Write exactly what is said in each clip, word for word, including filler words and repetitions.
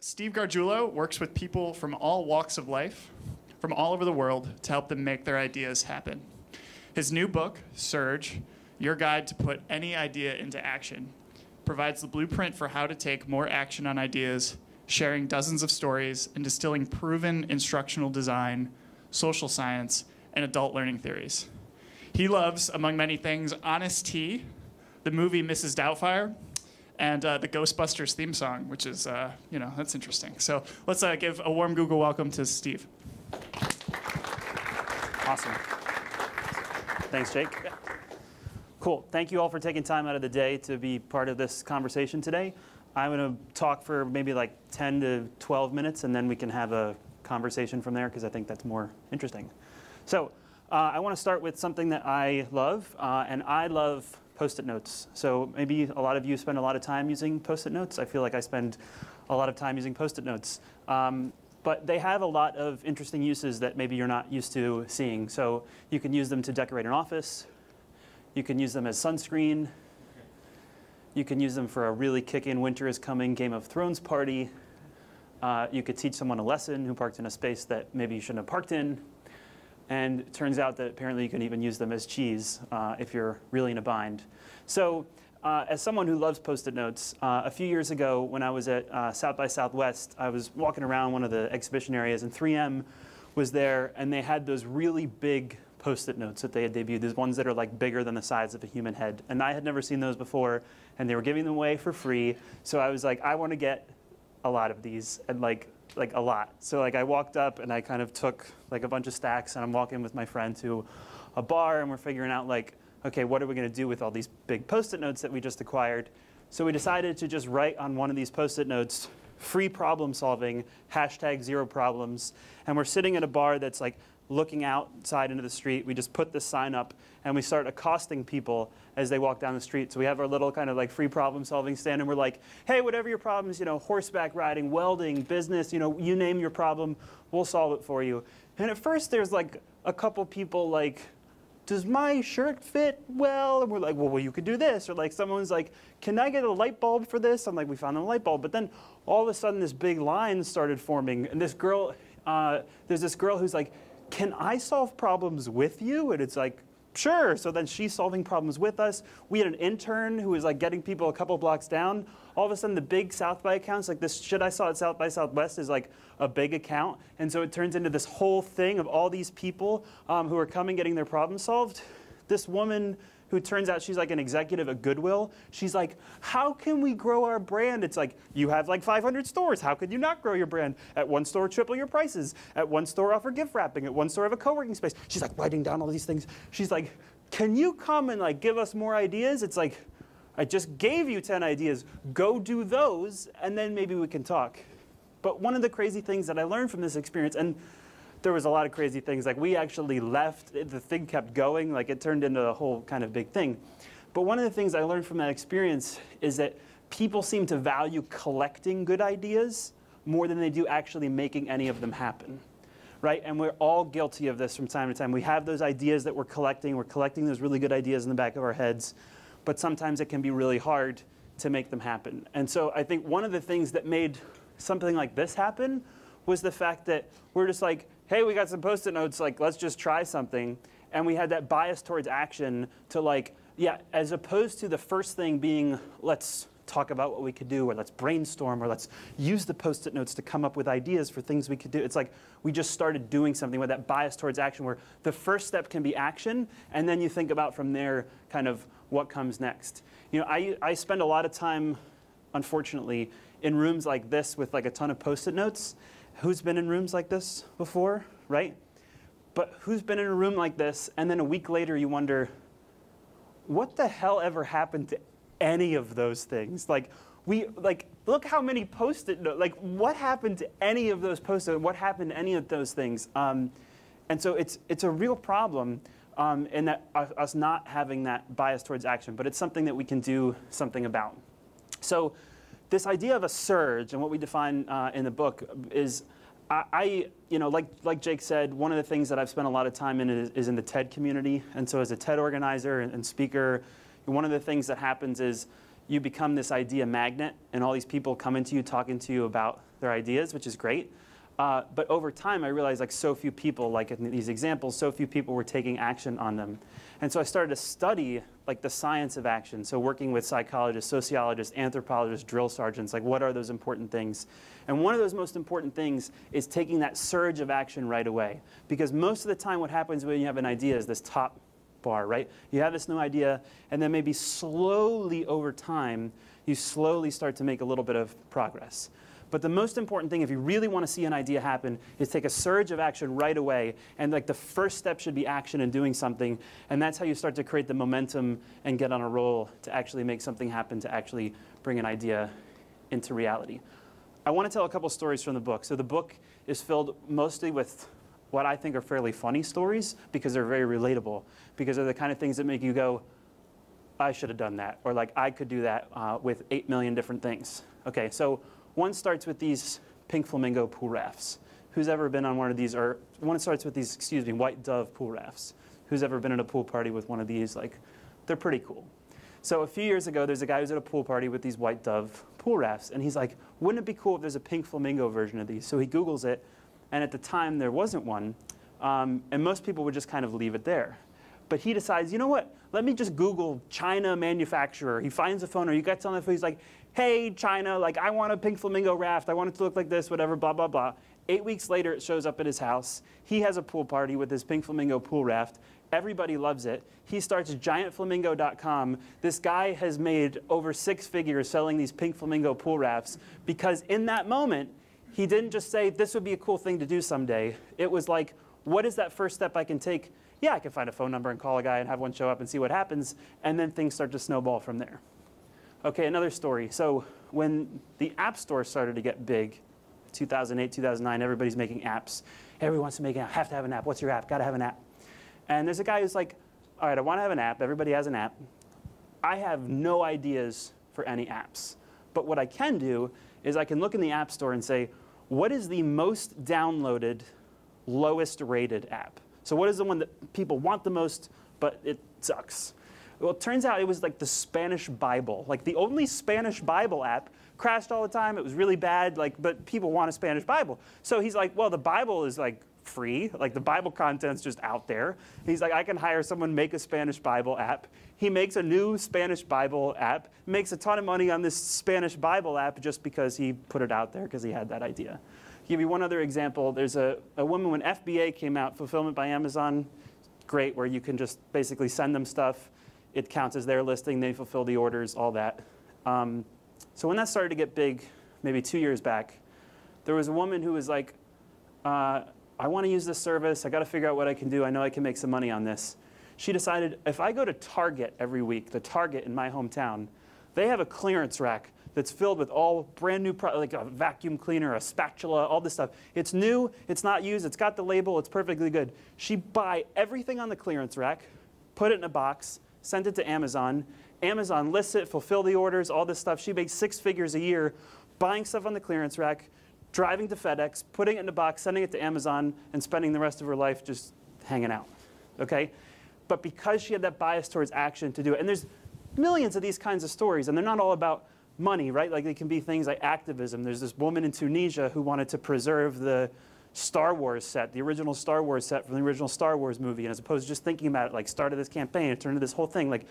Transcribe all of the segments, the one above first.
Steve Garguilo works with people from all walks of life, from all over the world, to help them make their ideas happen. His new book, Surge: Your Guide to Put Any Idea into Action, provides the blueprint for how to take more action on ideas, sharing dozens of stories and distilling proven instructional design, social science, and adult learning theories. He loves, among many things, Honest Tea, the movie Missus Doubtfire, and uh, the Ghostbusters theme song, which is, uh, you know, that's interesting. So let's uh, give a warm Google welcome to Steve. Awesome. Thanks, Jake. Cool. Thank you all for taking time out of the day to be part of this conversation today. I'm going to talk for maybe like ten to twelve minutes, and then we can have a conversation from there, because I think that's more interesting. So uh, I want to start with something that I love, uh, and I love Post-it notes. So maybe a lot of you spend a lot of time using Post-it notes. I feel like I spend a lot of time using Post-it notes. Um, but they have a lot of interesting uses that maybe you're not used to seeing. So you can use them to decorate an office. You can use them as sunscreen. You can use them for a really kick-in winter is coming Game of Thrones party. Uh, you could teach someone a lesson who parked in a space that maybe you shouldn't have parked in. And it turns out that apparently you can even use them as cheese uh, if you're really in a bind. So uh, as someone who loves Post-it notes, uh, a few years ago when I was at uh, South by Southwest, I was walking around one of the exhibition areas, and three M was there, and they had those really big Post-it notes that they had debuted, these ones that are like bigger than the size of a human head. And I had never seen those before, and they were giving them away for free. So I was like, I want to get a lot of these, and like like a lot. So like I walked up and I kind of took like a bunch of stacks, and I'm walking with my friend to a bar, and we're figuring out like, okay, what are we going to do with all these big Post-it notes that we just acquired? So we decided to just write on one of these Post-it notes, free problem solving, hashtag zero problems. And we're sitting at a bar that's like looking outside into the street. We just put this sign up, and we start accosting people as they walk down the street. So we have our little kind of like free problem solving stand, and we're like, hey, whatever your problems, you know, horseback riding, welding, business, you know, you name your problem, we'll solve it for you. And at first there's like a couple people like, does my shirt fit well? And we're like, well, well, you could do this. Or like someone's like, can I get a light bulb for this? I'm like, we found a light bulb. But then all of a sudden this big line started forming, and this girl, uh, there's this girl who's like, can I solve problems with you? And it's like, sure. So then she's solving problems with us. We had an intern who was like getting people a couple blocks down. All of a sudden the big South By accounts, like this shit I saw at South By Southwest is like a big account. And so it turns into this whole thing of all these people um, who are coming, getting their problems solved. This woman who turns out she's like an executive at Goodwill, she's like, how can we grow our brand? It's like, you have like five hundred stores. How could you not grow your brand? At one store, triple your prices. At one store, offer gift wrapping. At one store, have a co-working space. She's like writing down all these things. She's like, can you come and like give us more ideas? It's like, I just gave you ten ideas. Go do those, and then maybe we can talk. But one of the crazy things that I learned from this experience, and there was a lot of crazy things. Like we actually left, the thing kept going, like it turned into a whole kind of big thing. But one of the things I learned from that experience is that people seem to value collecting good ideas more than they do actually making any of them happen, right? And we're all guilty of this from time to time. We have those ideas that we're collecting, we're collecting those really good ideas in the back of our heads, but sometimes it can be really hard to make them happen. And so I think one of the things that made something like this happen was the fact that we're just like, hey, we got some Post-it notes, like, let's just try something. And we had that bias towards action to like, yeah, as opposed to the first thing being, let's talk about what we could do, or let's brainstorm, or let's use the Post-it notes to come up with ideas for things we could do. It's like we just started doing something with that bias towards action, where the first step can be action, and then you think about from there kind of what comes next. You know, I, I spend a lot of time, unfortunately, in rooms like this with like a ton of Post-it notes. Who's been in rooms like this before, right? But who's been in a room like this, and then a week later you wonder, what the hell ever happened to any of those things? Like, we, like, look how many Post-it notes, like, what happened to any of those Post-it, what happened to any of those things? Um, and so it's, it's a real problem um, in that uh, us not having that bias towards action, but it's something that we can do something about. So this idea of a surge, and what we define uh, in the book is, I, I, you know, like, like Jake said, one of the things that I've spent a lot of time in is, is in the TED community. And so as a TED organizer and, and speaker one of the things that happens is you become this idea magnet, and all these people coming to you, talking to you about their ideas, which is great. Uh, but over time, I realized like so few people, like in these examples, so few people were taking action on them. And so I started to study like the science of action. So working with psychologists, sociologists, anthropologists, drill sergeants, like what are those important things? And one of those most important things is taking that surge of action right away. Because most of the time what happens when you have an idea is this top bar, right? You have this new idea, and then maybe slowly over time, you slowly start to make a little bit of progress. But the most important thing, if you really want to see an idea happen, is take a surge of action right away. And like the first step should be action and doing something. And that's how you start to create the momentum and get on a roll to actually make something happen, to actually bring an idea into reality. I want to tell a couple stories from the book. So the book is filled mostly with what I think are fairly funny stories, because they're very relatable, because they're the kind of things that make you go, I should have done that, or like I could do that uh, with eight million different things. Okay, so one starts with these pink flamingo pool rafts. Who's ever been on one of these? Or one starts with these, excuse me, white dove pool rafts. Who's ever been at a pool party with one of these? Like, they're pretty cool. So a few years ago, there's a guy who's at a pool party with these white dove pool rafts, and he's like, wouldn't it be cool if there's a pink flamingo version of these? So he Googles it, and at the time, there wasn't one. Um, and most people would just kind of leave it there. But he decides, you know what? Let me just Google China manufacturer. He finds a phone, or he gets on the phone, he's like, hey, China, like I want a pink flamingo raft. I want it to look like this, whatever, blah, blah, blah. Eight weeks later, it shows up at his house. He has a pool party with his pink flamingo pool raft. Everybody loves it. He starts giant flamingo dot com. This guy has made over six figures selling these pink flamingo pool rafts, because in that moment, he didn't just say, this would be a cool thing to do someday. It was like, what is that first step I can take? Yeah, I can find a phone number and call a guy and have one show up and see what happens. And then things start to snowball from there. Okay, another story. So when the App Store started to get big, two thousand eight, two thousand nine, everybody's making apps. Everyone wants to make an app. Have to have an app. What's your app? Got to have an app. And there's a guy who's like, all right, I want to have an app. Everybody has an app. I have no ideas for any apps. But what I can do is I can look in the App Store and say, what is the most downloaded, lowest rated app? So what is the one that people want the most, but it sucks? Well, it turns out it was like the Spanish Bible. Like the only Spanish Bible app crashed all the time. It was really bad, like, but people want a Spanish Bible. So he's like, well, the Bible is like free. Like the Bible content's just out there. He's like, I can hire someone, make a Spanish Bible app. He makes a new Spanish Bible app, makes a ton of money on this Spanish Bible app just because he put it out there because he had that idea. I'll give you one other example. There's a, a woman when F B A came out, Fulfillment by Amazon, great, where you can just basically send them stuff. It counts as their listing, they fulfill the orders, all that. Um, so when that started to get big, maybe two years back, there was a woman who was like, uh, I want to use this service, I got to figure out what I can do, I know I can make some money on this. She decided, if I go to Target every week, the Target in my hometown, they have a clearance rack that's filled with all brand new products, like a vacuum cleaner, a spatula, all this stuff. It's new, it's not used, it's got the label, it's perfectly good. She buy everything on the clearance rack, put it in a box, sent it to Amazon. Amazon lists it, fulfill the orders, all this stuff. She makes six figures a year buying stuff on the clearance rack, driving to FedEx, putting it in a box, sending it to Amazon, and spending the rest of her life just hanging out, okay? But because she had that bias towards action to do it, and there's millions of these kinds of stories, and they're not all about money, right? Like they can be things like activism. There's this woman in Tunisia who wanted to preserve the Star Wars set, the original Star Wars set from the original Star Wars movie, and as opposed to just thinking about it, like started this campaign, it turned into this whole thing. Like,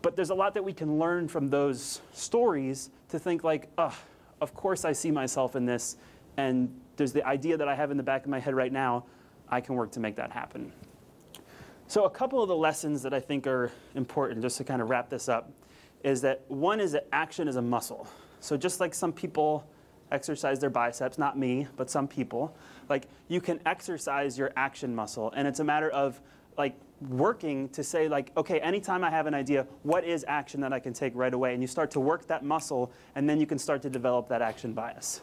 but there's a lot that we can learn from those stories to think like, oh, of course I see myself in this, and there's the idea that I have in the back of my head right now, I can work to make that happen. So a couple of the lessons that I think are important, just to kind of wrap this up, is that one is that action is a muscle. So just like some people exercise their biceps, not me, but some people, like you can exercise your action muscle. And it's a matter of like working to say like, okay, anytime I have an idea, what is action that I can take right away? And you start to work that muscle, and then you can start to develop that action bias.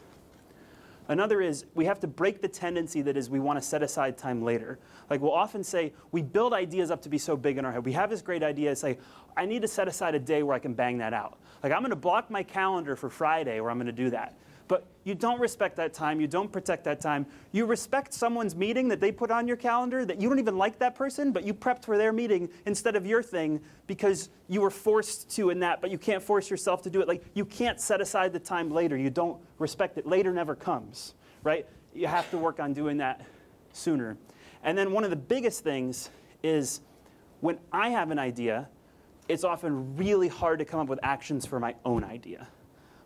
Another is we have to break the tendency that is we want to set aside time later. Like we'll often say we build ideas up to be so big in our head. We have this great idea and say, I need to set aside a day where I can bang that out. Like I'm going to block my calendar for Friday where I'm going to do that. but you don't respect that time, you don't protect that time. You respect someone's meeting that they put on your calendar, that you don't even like that person, but you prepped for their meeting instead of your thing because you were forced to in that, but you can't force yourself to do it. Like, you can't set aside the time later. You don't respect it. Later never comes, right? You have to work on doing that sooner. And then one of the biggest things is when I have an idea, it's often really hard to come up with actions for my own idea.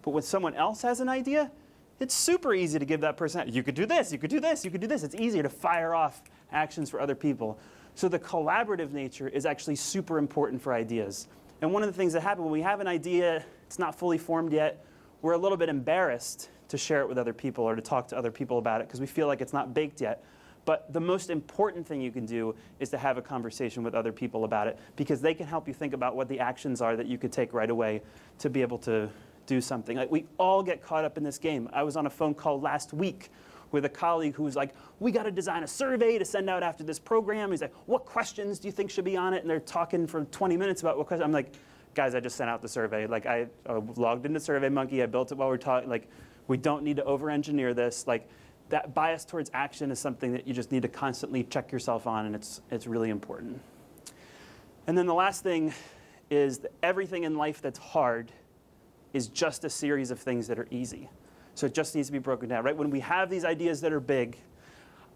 But when someone else has an idea, it's super easy to give that person, you could do this, you could do this, you could do this. It's easier to fire off actions for other people. So the collaborative nature is actually super important for ideas. And one of the things that happens when we have an idea, it's not fully formed yet, we're a little bit embarrassed to share it with other people or to talk to other people about it because we feel like it's not baked yet. But the most important thing you can do is to have a conversation with other people about it, because they can help you think about what the actions are that you could take right away to be able to do something. Like, we all get caught up in this game. I was on a phone call last week with a colleague who was like, we got to design a survey to send out after this program. He's like, what questions do you think should be on it? And they're talking for twenty minutes about what questions. I'm like, guys, I just sent out the survey. Like, I, I logged into SurveyMonkey. I built it while we were talking. Like, we don't need to over-engineer this. Like, that bias towards action is something that you just need to constantly check yourself on, and it's, it's really important. And then the last thing is that everything in life that's hard is just a series of things that are easy. So it just needs to be broken down, right? When we have these ideas that are big,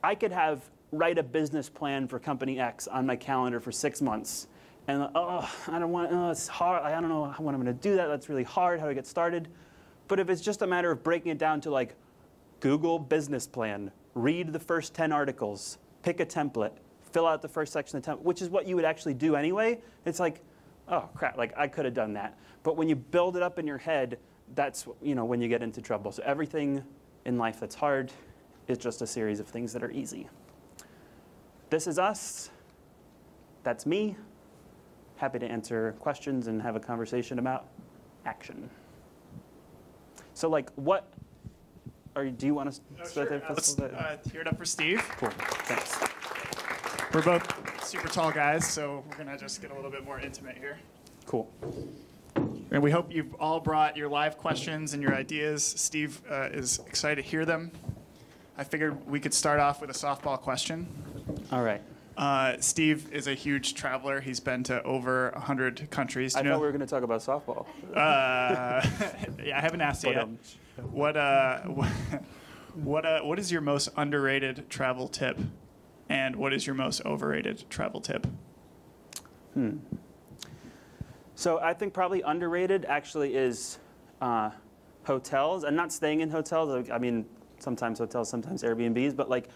I could have write a business plan for company X on my calendar for six months. And oh, I don't want, oh, it's hard. I don't know when I'm going to do that. That's really hard. How do I get started? But if it's just a matter of breaking it down to like, Google business plan, read the first ten articles, pick a template, fill out the first section of the template, which is what you would actually do anyway. It's like, oh crap, like I could have done that. But when you build it up in your head, that's, you know, when you get into trouble. So everything in life that's hard is just a series of things that are easy. This is us. That's me. Happy to answer questions and have a conversation about action. So like, what Or do you want to oh, start sure. uh, let's, uh, hear it up for Steve. Cool. Thanks. We're both super tall guys, so we're going to just get a little bit more intimate here. Cool. And we hope you've all brought your live questions and your ideas. Steve uh, is excited to hear them. I figured we could start off with a softball question. All right. Uh, Steve is a huge traveler. He's been to over one hundred countries. I know? Thought we were going to talk about softball. Uh, yeah, I haven't asked but, yet. Um, What uh, what uh, what is your most underrated travel tip, and what is your most overrated travel tip? Hmm. So I think probably underrated actually is uh, hotels, and not staying in hotels. I mean, sometimes hotels, sometimes Airbnbs, but like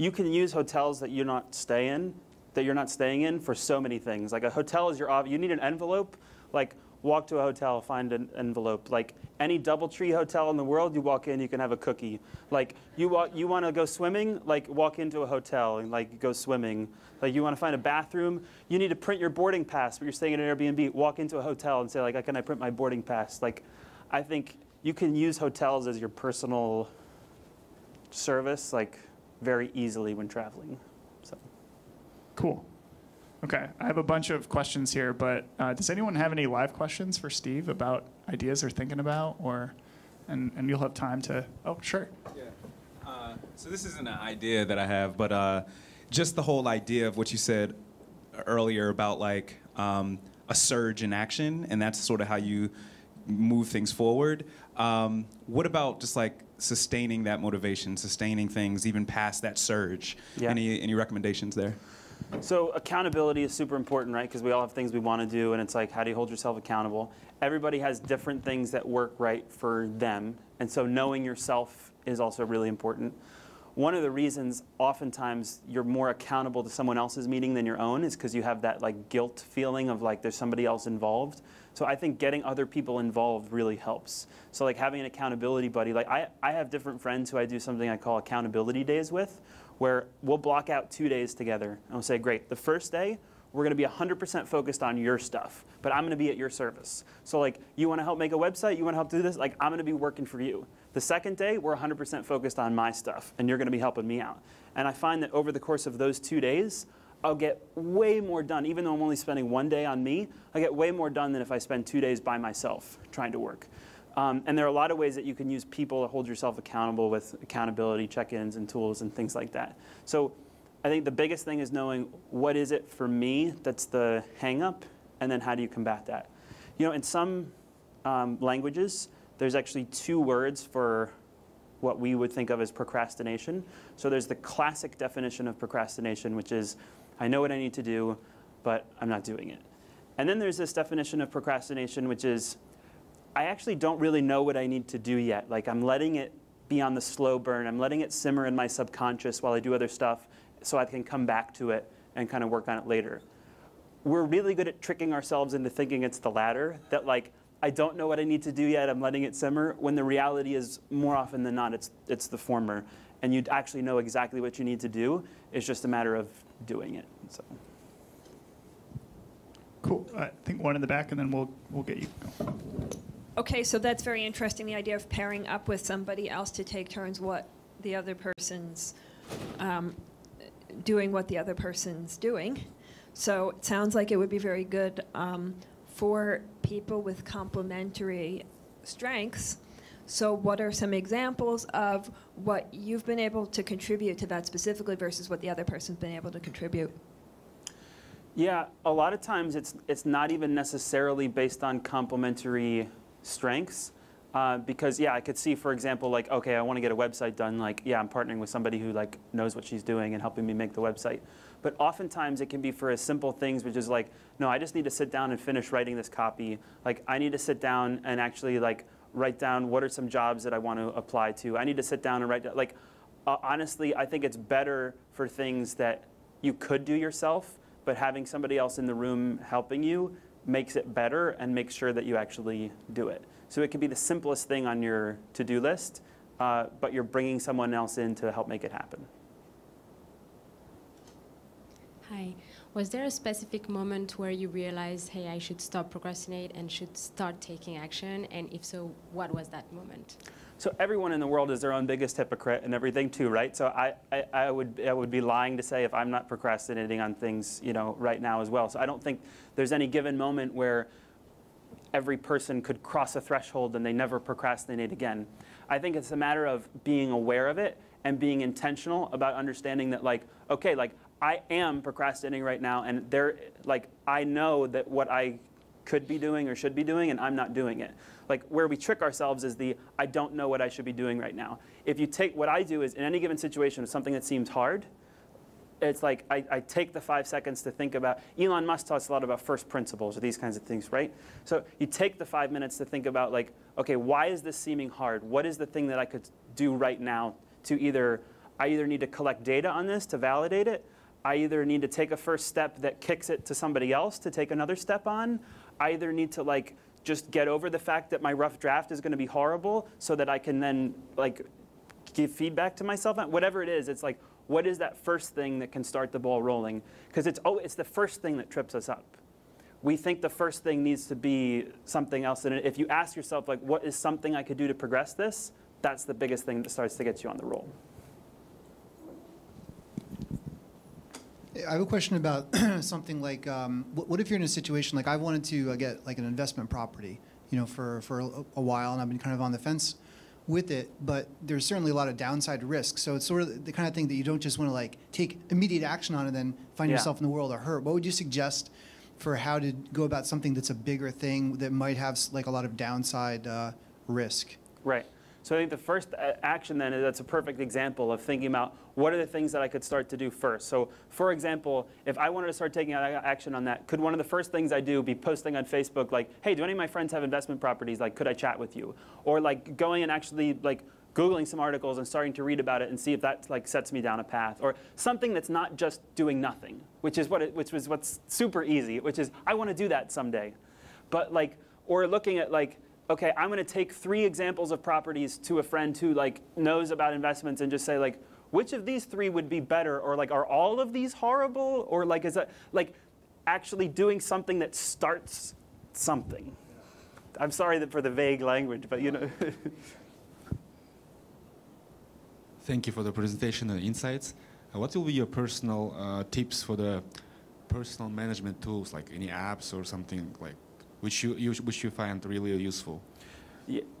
you can use hotels that you're not stay in, that you're not staying in for so many things. Like a hotel is your you need an envelope, like. Walk to a hotel, find an envelope. Like any DoubleTree hotel in the world, you walk in, you can have a cookie. Like you walk, you want to go swimming, like walk into a hotel and like go swimming. Like you want to find a bathroom, you need to print your boarding pass. But you're staying at an Airbnb, walk into a hotel and say like, can I print my boarding pass? Like, I think you can use hotels as your personal service like very easily when traveling. So, cool. Okay, I have a bunch of questions here, but uh, does anyone have any live questions for Steve about ideas they're thinking about, or, and, and you'll have time to, oh, sure. Yeah, uh, so this isn't an idea that I have, but uh, just the whole idea of what you said earlier about like um, a surge in action, and that's sort of how you move things forward. Um, what about just like sustaining that motivation, sustaining things even past that surge? Yeah. Any, any recommendations there? So accountability is super important, right? Because we all have things we want to do, and it's like, how do you hold yourself accountable? Everybody has different things that work right for them, and so knowing yourself is also really important. One of the reasons oftentimes you're more accountable to someone else's meeting than your own is because you have that like guilt feeling of like there's somebody else involved. So I think getting other people involved really helps. So like having an accountability buddy, like I, I have different friends who I do something I call accountability days with, where we'll block out two days together and we'll say, great, the first day, we're gonna be one hundred percent focused on your stuff, but I'm gonna be at your service. So like, you wanna help make a website? You wanna help do this? Like, I'm gonna be working for you. The second day, we're one hundred percent focused on my stuff, and you're gonna be helping me out. And I find that over the course of those two days, I'll get way more done. Even though I'm only spending one day on me, I get way more done than if I spend two days by myself trying to work. Um, and there are a lot of ways that you can use people to hold yourself accountable with accountability check-ins and tools and things like that. So I think the biggest thing is knowing what is it for me that's the hang-up, and then how do you combat that? You know, in some um, languages, there's actually two words for what we would think of as procrastination. So there's the classic definition of procrastination, which is, I know what I need to do, but I'm not doing it. And then there's this definition of procrastination, which is, I actually don't really know what I need to do yet. Like, I'm letting it be on the slow burn. I'm letting it simmer in my subconscious while I do other stuff so I can come back to it and kind of work on it later. We're really good at tricking ourselves into thinking it's the latter, that like, I don't know what I need to do yet, I'm letting it simmer, when the reality is more often than not, it's, it's the former. And you'd actually know exactly what you need to do. It's just a matter of doing it. So. Cool. I think one in the back, and then we'll, we'll get you. OK, so that's very interesting, the idea of pairing up with somebody else to take turns what the other person's um, doing what the other person's doing. So it sounds like it would be very good um, for people with complementary strengths. So what are some examples of what you've been able to contribute to that specifically versus what the other person's been able to contribute? Yeah, a lot of times it's, it's not even necessarily based on complementary strengths, uh, because yeah, I could see, for example, like, okay, I want to get a website done, like, yeah, I'm partnering with somebody who like knows what she's doing and helping me make the website. But oftentimes it can be for as simple things, which is like, no, I just need to sit down and finish writing this copy. Like, I need to sit down and actually like write down what are some jobs that I want to apply to. I need to sit down and write down, like, uh, honestly, I think it's better for things that you could do yourself, but having somebody else in the room helping you makes it better and makes sure that you actually do it. So it could be the simplest thing on your to-do list, uh, but you're bringing someone else in to help make it happen. Hi. Was there a specific moment where you realized, hey, I should stop procrastinate and should start taking action? And if so, what was that moment? So everyone in the world is their own biggest hypocrite and everything too, right? So I, I, I, would, I would be lying to say if I'm not procrastinating on things, you know, right now as well. So I don't think there's any given moment where every person could cross a threshold and they never procrastinate again. I think it's a matter of being aware of it and being intentional about understanding that, like, okay, like, I am procrastinating right now, and there, like, I know that what I could be doing or should be doing, and I'm not doing it. Like, where we trick ourselves is the, I don't know what I should be doing right now. If you take, what I do is, in any given situation, if something that seems hard, it's like, I, I take the five seconds to think about, Elon Musk talks a lot about first principles or these kinds of things, right? So you take the five minutes to think about, like, okay, why is this seeming hard? What is the thing that I could do right now to either, I either need to collect data on this to validate it, I either need to take a first step that kicks it to somebody else to take another step on. I either need to like just get over the fact that my rough draft is going to be horrible so that I can then like give feedback to myself. Whatever it is, it's like, what is that first thing that can start the ball rolling? Because it's, oh, it's the first thing that trips us up. We think the first thing needs to be something else. And if you ask yourself, like, what is something I could do to progress this? That's the biggest thing that starts to get you on the roll. I have a question about something like, um, what, what if you're in a situation like I wanted to uh, get like an investment property, you know, for, for a, a while, and I've been kind of on the fence with it, but there's certainly a lot of downside risk. So it's sort of the kind of thing that you don't just want to like take immediate action on and then find yeah. yourself in the world of hurt. What would you suggest for how to go about something that's a bigger thing that might have like a lot of downside uh, risk? Right. So I think the first action then, is that's a perfect example of thinking about what are the things that I could start to do first. So for example, if I wanted to start taking action on that, could one of the first things I do be posting on Facebook like, hey, do any of my friends have investment properties? Like, could I chat with you? Or like going and actually like Googling some articles and starting to read about it and see if that like sets me down a path. Or something that's not just doing nothing, which is what it, which was what's super easy, which is I want to do that someday. But like, or looking at like, okay, I'm going to take three examples of properties to a friend who like knows about investments and just say like, which of these three would be better, or like, are all of these horrible, or like, is that like actually doing something that starts something? I'm sorry that for the vague language, but you know. Thank you for the presentation and insights. Uh, what will be your personal uh, tips for the personal management tools, like any apps or something like? Which you, you, which you find really useful?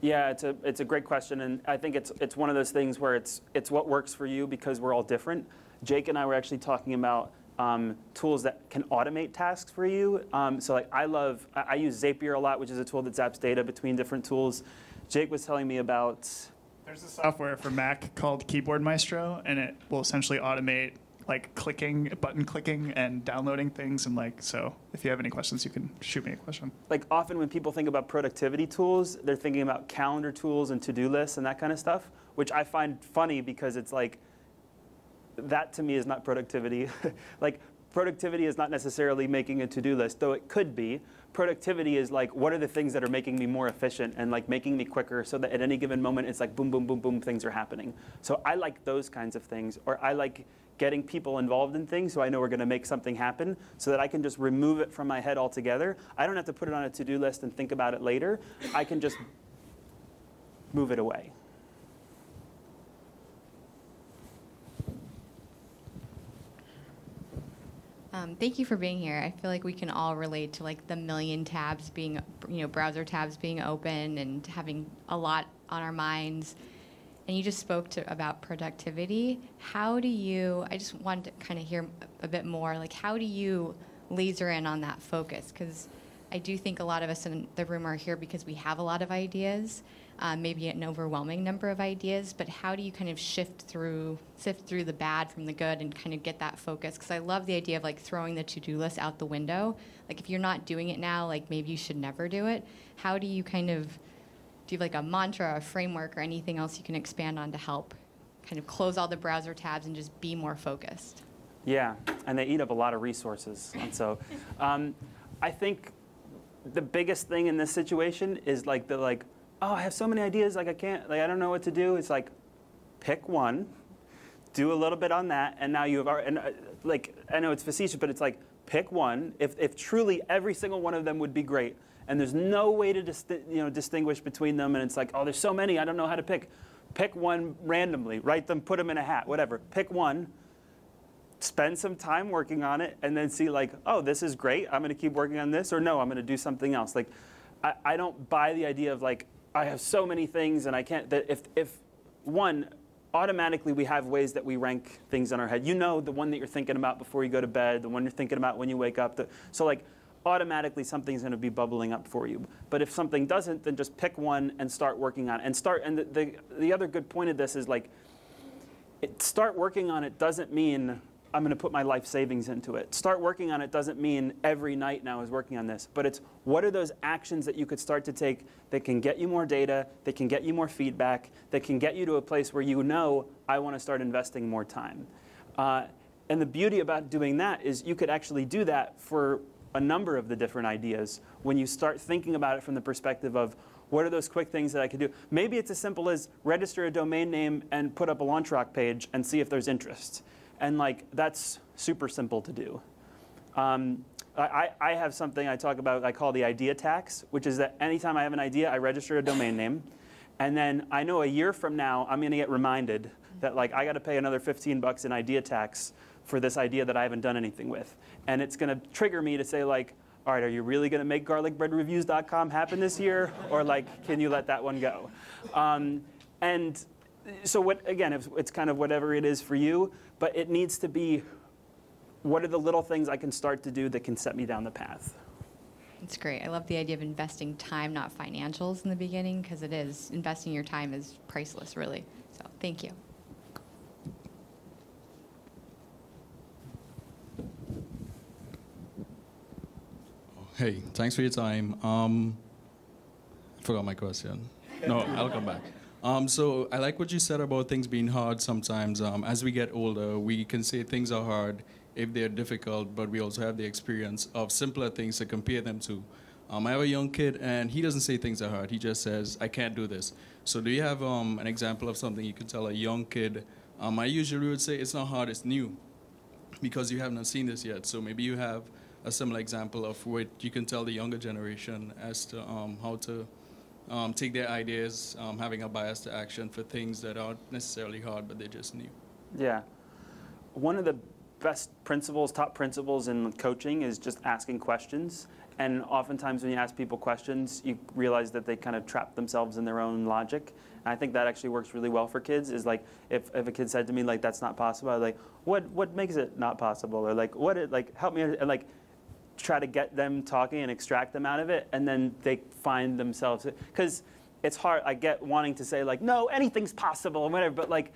Yeah, it's a it's a great question, and I think it's it's one of those things where it's it's what works for you, because we're all different. Jake and I were actually talking about um, tools that can automate tasks for you. Um, so like I love I, I use Zapier a lot, which is a tool that zaps data between different tools. Jake was telling me about. There's a software for Mac called Keyboard Maestro, and it will essentially automate like clicking, button clicking, and downloading things, and like so. If you have any questions, you can shoot me a question. Like often when people think about productivity tools, they're thinking about calendar tools and to-do lists and that kind of stuff, which I find funny because it's like that to me is not productivity. Like productivity is not necessarily making a to-do list, though it could be. Productivity is like what are the things that are making me more efficient and like making me quicker, so that at any given moment it's like boom, boom, boom, boom, things are happening. So I like those kinds of things, or I like getting people involved in things so I know we're going to make something happen so that I can just remove it from my head altogether. I don't have to put it on a to-do list and think about it later. I can just move it away. Um, thank you for being here. I feel like we can all relate to like the million tabs being, you know, browser tabs being open and having a lot on our minds. And you just spoke to about productivity. How do you, I just wanted to kind of hear a bit more, like how do you laser in on that focus? Because I do think a lot of us in the room are here because we have a lot of ideas, uh, maybe an overwhelming number of ideas, but how do you kind of shift through, sift through the bad from the good and kind of get that focus? Because I love the idea of like throwing the to-do list out the window. Like if you're not doing it now, like maybe you should never do it. How do you kind of, do you have like a mantra, a framework, or anything else you can expand on to help kind of close all the browser tabs and just be more focused? Yeah, and they eat up a lot of resources. And so um, I think the biggest thing in this situation is like the like, oh, I have so many ideas, like I can't, like I don't know what to do. It's like, pick one, do a little bit on that, and now you have, and uh, like, I know it's facetious, but it's like, pick one. If, if truly every single one of them would be great, and there's no way to dist you know, distinguish between them, and it's like, oh, there's so many, I don't know how to pick. Pick one randomly, write them, put them in a hat, whatever. Pick one, spend some time working on it, and then see like, oh, this is great, I'm gonna keep working on this, or no, I'm gonna do something else. Like, I, I don't buy the idea of like, I have so many things and I can't, that if, if one, automatically we have ways that we rank things in our head. You know the one that you're thinking about before you go to bed, the one you're thinking about when you wake up. The, so like. Automatically something's going to be bubbling up for you. But if something doesn't, then just pick one and start working on it. And start. And the, the, the other good point of this is like, it, start working on it doesn't mean I'm going to put my life savings into it. Start working on it doesn't mean every night now is working on this. But it's what are those actions that you could start to take that can get you more data, that can get you more feedback, that can get you to a place where you know I want to start investing more time. Uh, and the beauty about doing that is you could actually do that for a number of the different ideas when you start thinking about it from the perspective of what are those quick things that I could do. Maybe it's as simple as register a domain name and put up a LaunchRock page and see if there's interest. And like that's super simple to do. Um, I, I have something I talk about I call the idea tax, which is that anytime I have an idea, I register a domain name. And then I know a year from now, I'm going to get reminded that like I got to pay another fifteen bucks in idea tax for this idea that I haven't done anything with. And it's going to trigger me to say like, all right, are you really going to make garlic bread reviews dot com happen this year? Or like, can you let that one go? Um, and so what, again, it's, it's kind of whatever it is for you, but it needs to be, what are the little things I can start to do that can set me down the path? It's great. I love the idea of investing time, not financials in the beginning, because it is, investing your time is priceless, really. So thank you. Hey, thanks for your time. Um, I forgot my question. No, I'll come back. Um, so I like what you said about things being hard sometimes. Um, as we get older, we can say things are hard if they're difficult, but we also have the experience of simpler things to compare them to. Um, I have a young kid, and he doesn't say things are hard. He just says, I can't do this. So do you have um, an example of something you can tell a young kid? Um, I usually would say it's not hard, it's new, because you haven't seen this yet. So maybe you have a similar example of what you can tell the younger generation as to um, how to um, take their ideas, um, having a bias to action for things that aren't necessarily hard, but they're just new. Yeah. One of the best principles, top principles in coaching is just asking questions. And oftentimes when you ask people questions, you realize that they kind of trap themselves in their own logic. And I think that actually works really well for kids, is like, if, if a kid said to me, like, that's not possible, I was like, what, what makes it not possible? Or like, what it, like, help me, and like, try to get them talking and extract them out of it, and then they find themselves, because it's hard, I get wanting to say like, no, anything's possible and whatever, but like,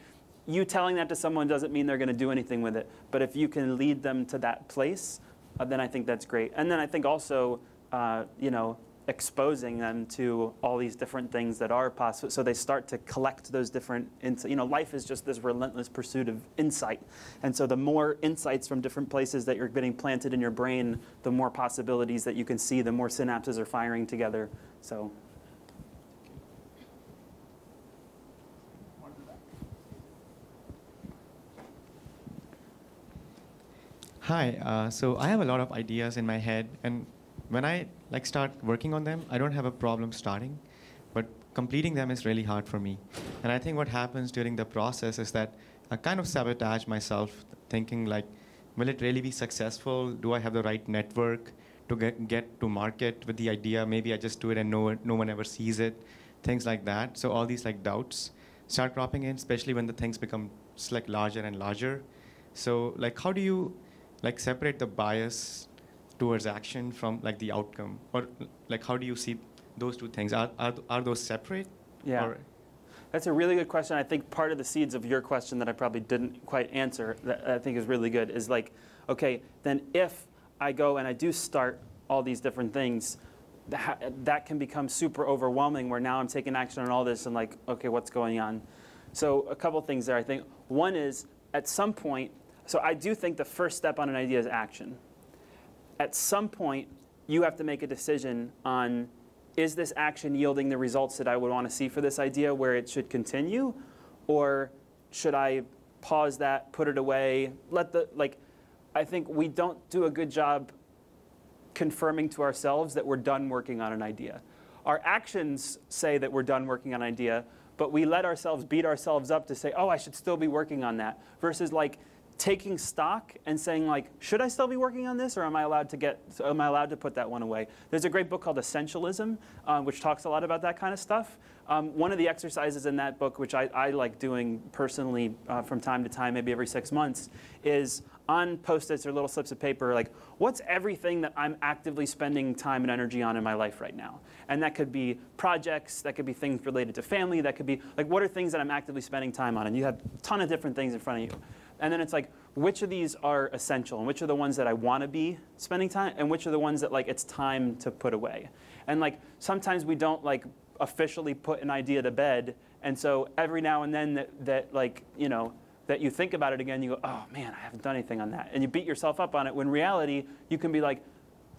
you telling that to someone doesn't mean they're gonna do anything with it. But if you can lead them to that place, Uh, then I think that's great. And then I think also, uh, you know, exposing them to all these different things that are possible, so they start to collect those different insights. You know, life is just this relentless pursuit of insight. And so the more insights from different places that you're getting planted in your brain, the more possibilities that you can see, the more synapses are firing together. So. Hi, uh, so I have a lot of ideas in my head, and when I like start working on them, I don't have a problem starting, but completing them is really hard for me. And I think what happens during the process is that I kind of sabotage myself, thinking like, will it really be successful? Do I have the right network to get, get to market with the idea? Maybe I just do it and no, no one ever sees it, things like that. So all these like doubts start cropping in, especially when the things become like larger and larger. So like, how do you like separate the bias towards action from like the outcome? Or like, how do you see those two things? Are, are, are those separate? Yeah, or? That's a really good question. I think part of the seeds of your question that I probably didn't quite answer that I think is really good is like, okay, then if I go and I do start all these different things, that, that can become super overwhelming where now I'm taking action on all this and like, okay, what's going on? So a couple things there, I think. One is at some point, so I do think the first step on an idea is action. At some point, you have to make a decision on, is this action yielding the results that I would want to see for this idea where it should continue? Or should I pause that, put it away? Let the, like, I think we don't do a good job confirming to ourselves that we're done working on an idea. Our actions say that we're done working on an idea, but we let ourselves beat ourselves up to say, oh, I should still be working on that, versus like, taking stock and saying like, should I still be working on this, or am I allowed to get, am I allowed to put that one away? There's a great book called Essentialism, uh, which talks a lot about that kind of stuff. Um, one of the exercises in that book, which I, I like doing personally uh, from time to time, maybe every six months, is on Post-its or little slips of paper, like, what's everything that I'm actively spending time and energy on in my life right now? And that could be projects, that could be things related to family, that could be, like, what are things that I'm actively spending time on? And you have a ton of different things in front of you. And then it's like, which of these are essential, and which are the ones that I want to be spending time, and which are the ones that like it's time to put away. And like sometimes we don't like officially put an idea to bed, and so every now and then that, that like you know that you think about it again, you go, oh man, I haven't done anything on that, and you beat yourself up on it. When in reality, you can be like,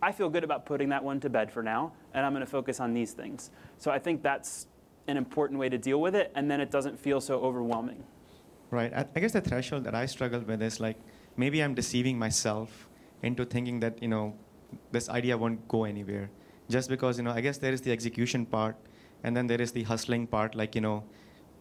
I feel good about putting that one to bed for now, and I'm going to focus on these things. So I think that's an important way to deal with it, and then it doesn't feel so overwhelming. Right. I, I guess the threshold that I struggle with is like, maybe I'm deceiving myself into thinking that, you know, this idea won't go anywhere. Just because, you know, I guess there is the execution part, and then there is the hustling part, like, you know,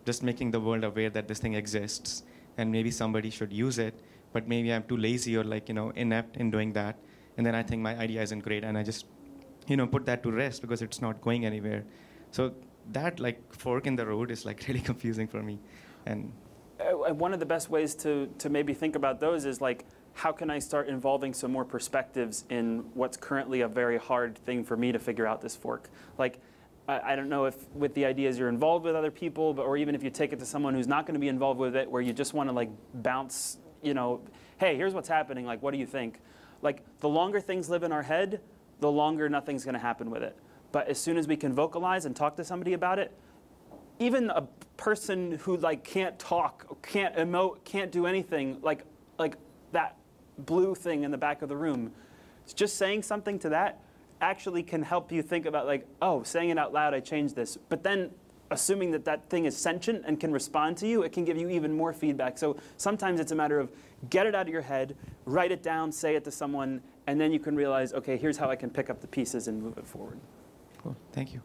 just making the world aware that this thing exists, and maybe somebody should use it, but maybe I'm too lazy or like, you know, inept in doing that. And then I think my idea isn't great, and I just, you know, put that to rest because it's not going anywhere. So that like fork in the road is like really confusing for me. And one of the best ways to, to maybe think about those is like, how can I start involving some more perspectives in what's currently a very hard thing for me to figure out this fork? Like, I, I don't know if with the ideas you're involved with other people, but, or even if you take it to someone who's not going to be involved with it, where you just want to like bounce, you know, hey, here's what's happening, like, what do you think? Like, the longer things live in our head, the longer nothing's going to happen with it. But as soon as we can vocalize and talk to somebody about it, even a person who like can't talk, can't emote, can't do anything, like like that blue thing in the back of the room, just saying something to that actually can help you think about like, oh, saying it out loud, I changed this. But then assuming that that thing is sentient and can respond to you, it can give you even more feedback. So sometimes it's a matter of get it out of your head, write it down, say it to someone, and then you can realize, okay, here's how I can pick up the pieces and move it forward. Cool, thank you.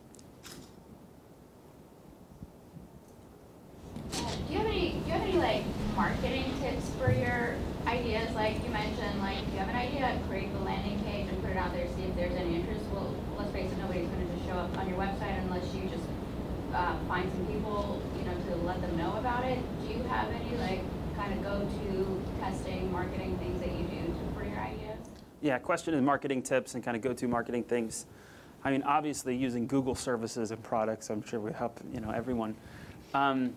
Do you have any, do you have any like marketing tips for your ideas? Like you mentioned, like if you have an idea, create the landing page and put it on out there, see if there's any interest. Well, let's face it, nobody's going to just show up on your website unless you just uh, find some people, you know, to let them know about it. Do you have any like kind of go-to testing, marketing things that you do for your ideas? Yeah, question is marketing tips and kind of go-to marketing things. I mean, obviously using Google services and products, I'm sure would help, you know, everyone. Um,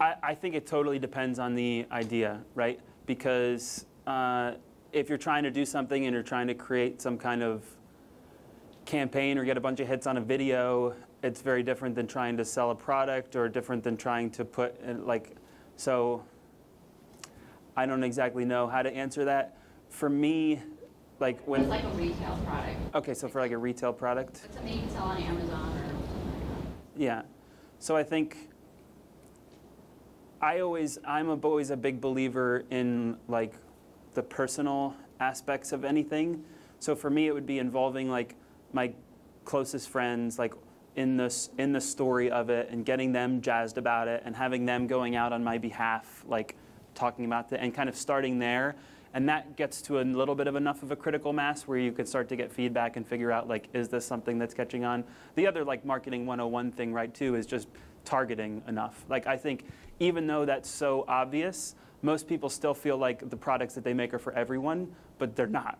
I, I think it totally depends on the idea, right? Because uh, if you're trying to do something and you're trying to create some kind of campaign or get a bunch of hits on a video, it's very different than trying to sell a product or different than trying to put, like, so I don't exactly know how to answer that. For me, like when... It's like a retail product. Okay, so for like a retail product? It's something you can sell on Amazon or something like that. Yeah. So I think... I always, I'm a, always a big believer in like the personal aspects of anything. So for me, it would be involving like my closest friends, like in the in the story of it, and getting them jazzed about it, and having them going out on my behalf, like talking about that, and kind of starting there. And that gets to a little bit of enough of a critical mass where you could start to get feedback and figure out like, is this something that's catching on? The other like marketing one oh one thing, right, too, is just targeting enough. Like I think even though that's so obvious, most people still feel like the products that they make are for everyone, but they're not.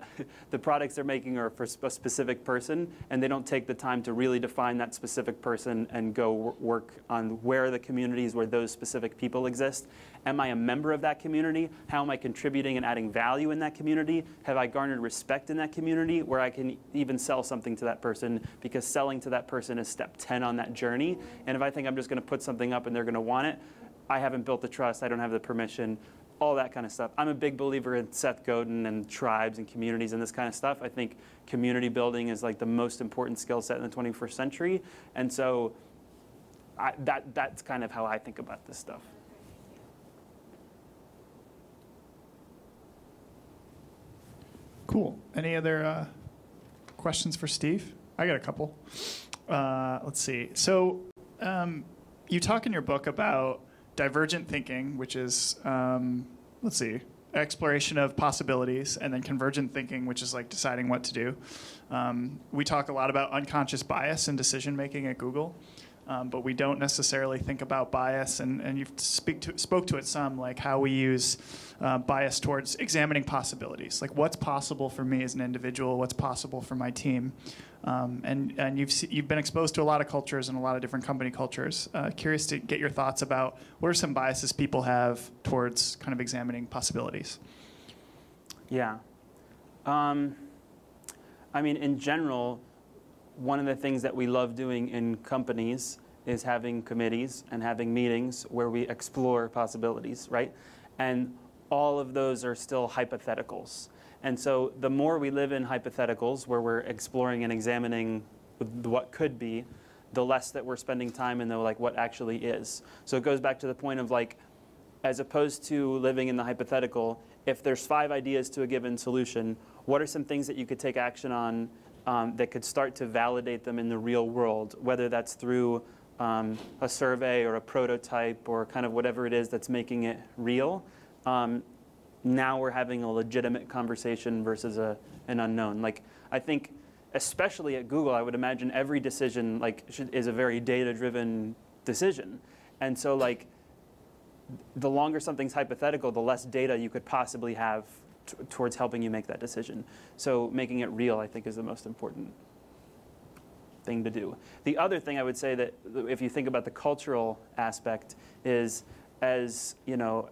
The products they're making are for a specific person, and they don't take the time to really define that specific person and go work on where are the communities where those specific people exist. Am I a member of that community? How am I contributing and adding value in that community? Have I garnered respect in that community where I can even sell something to that person? Because selling to that person is step ten on that journey. And if I think I'm just going to put something up and they're going to want it, I haven't built the trust, I don't have the permission, all that kind of stuff. I'm a big believer in Seth Godin and tribes and communities and this kind of stuff. I think community building is like the most important skill set in the twenty-first century. And so I, that, that's kind of how I think about this stuff. Cool. Any other uh, questions for Steve? I got a couple. Uh, let's see. So um, you talk in your book about divergent thinking, which is, um, let's see, exploration of possibilities, and then convergent thinking, which is like deciding what to do. Um, we talk a lot about unconscious bias in decision-making at Google, um, but we don't necessarily think about bias, and, and you've speak to, spoke to it some, like how we use uh, bias towards examining possibilities, like what's possible for me as an individual, what's possible for my team. Um, and and you've you've been exposed to a lot of cultures and a lot of different company cultures. Uh, curious to get your thoughts about what are some biases people have towards kind of examining possibilities. Yeah, um, I mean, in general, one of the things that we love doing in companies is having committees and having meetings where we explore possibilities, right? And all of those are still hypotheticals. And so the more we live in hypotheticals where we're exploring and examining what could be, the less that we're spending time in the, like, what actually is. So it goes back to the point of, like, as opposed to living in the hypothetical, if there's five ideas to a given solution, what are some things that you could take action on um, that could start to validate them in the real world, whether that's through um, a survey or a prototype or kind of whatever it is that's making it real? Um, now we're having a legitimate conversation versus a, an unknown. Like, I think, especially at Google, I would imagine every decision like should, is a very data-driven decision. And so like, the longer something's hypothetical, the less data you could possibly have t towards helping you make that decision. So making it real, I think, is the most important thing to do. The other thing I would say that if you think about the cultural aspect is, as you know,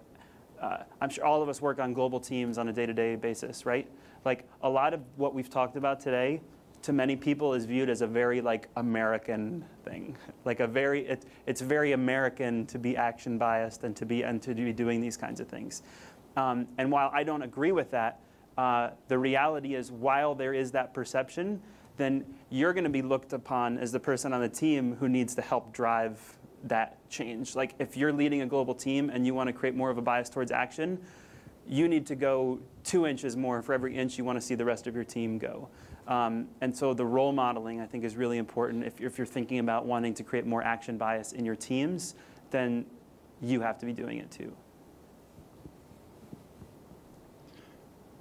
Uh, I'm sure all of us work on global teams on a day-to-day basis, right? Like a lot of what we've talked about today, to many people, is viewed as a very like American thing. Like a very, it, it's very American to be action biased and to be and to be doing these kinds of things. Um, and while I don't agree with that, uh, the reality is, while there is that perception, then you're going to be looked upon as the person on the team who needs to help drive that change. Like if you're leading a global team and you want to create more of a bias towards action, you need to go two inches more for every inch you want to see the rest of your team go. Um, and so the role modeling, I think, is really important. If you're, if you're thinking about wanting to create more action bias in your teams, then you have to be doing it too.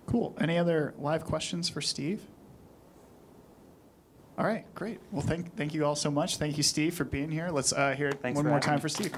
Cool. Any other live questions for Steve? All right, great. Well, thank, thank you all so much. Thank you, Steve, for being here. Let's uh, hear it one more time for Steve.